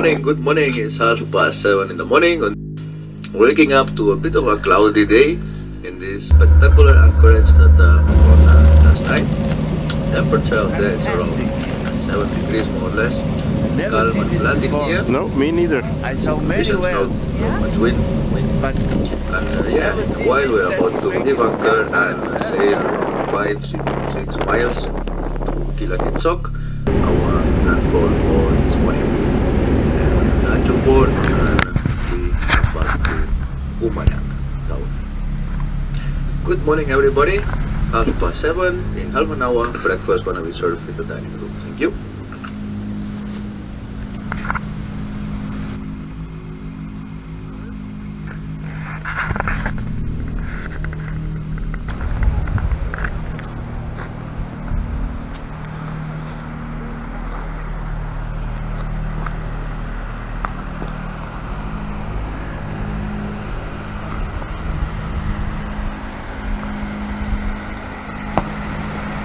Good morning, it's half past 7 in the morning. Waking up to a bit of a cloudy day in this spectacular occurrence that on last night. Temperature of there is around 7 degrees more or less. Never seen this before. Here. No, me neither. I saw many whales. Much wind. But yeah, while we're about to leave anchor and sail around 5-6 miles to Kilachitzok, our landfall for this morning. Jopor, and we come back to Umana town. Good morning everybody, half past 7, in half an hour, breakfast gonna be served in the dining room. Thank you.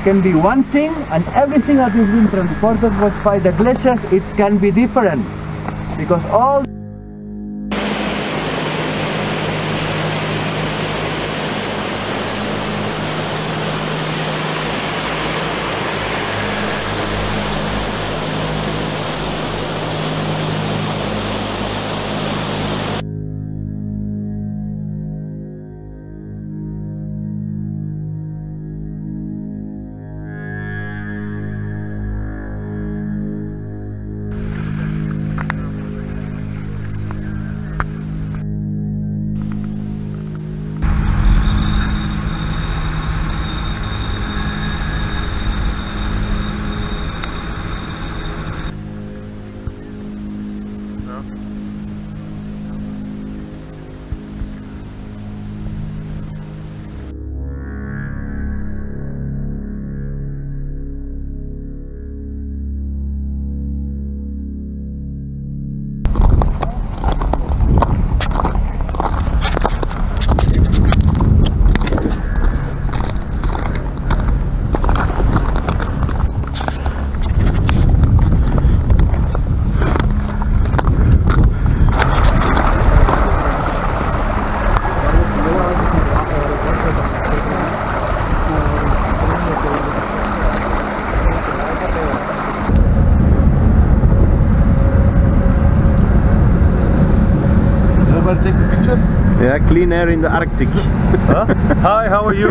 Can be one thing, and everything that is being transported by the glaciers, it can be different, because all clean air in the Arctic. Huh? Hi, how are you?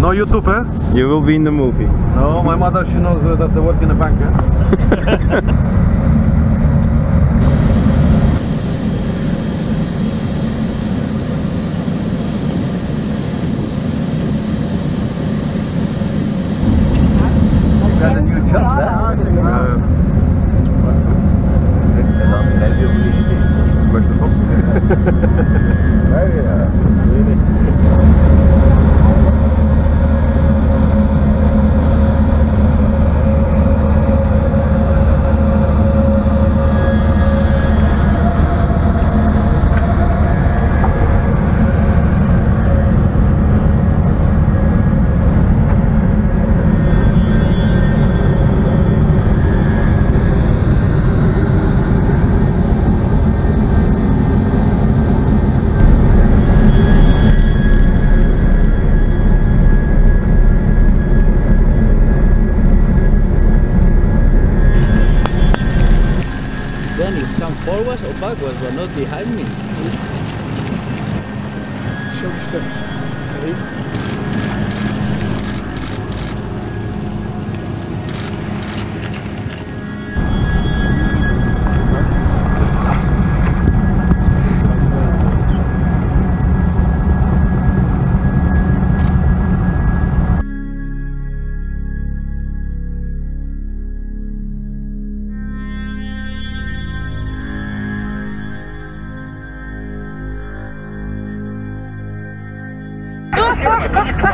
No YouTube, eh? You will be in the movie. No, my mother, she knows that I work in a bank, eh? Forwards or backwards, but not behind me.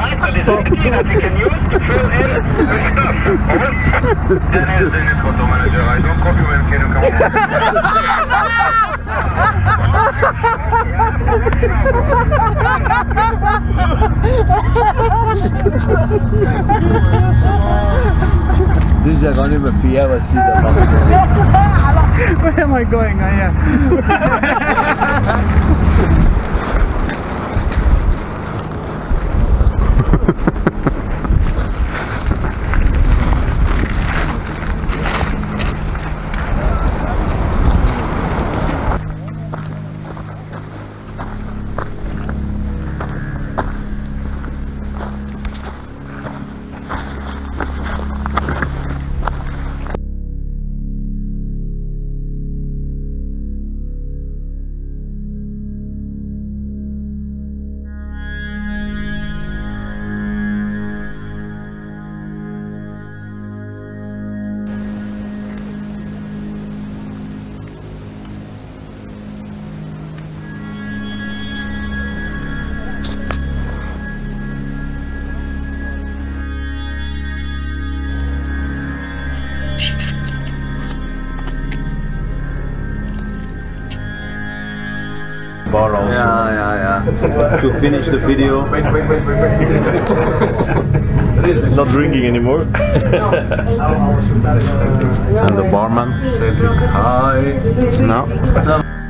Stop. That we can use to fill in the stuff. Dennis, photo manager. I don't copy when can you come on? This is a gonna be a where am I going? Borrows. Yeah. To finish the video. Wait. Not drinking anymore. And the barman said hi. No.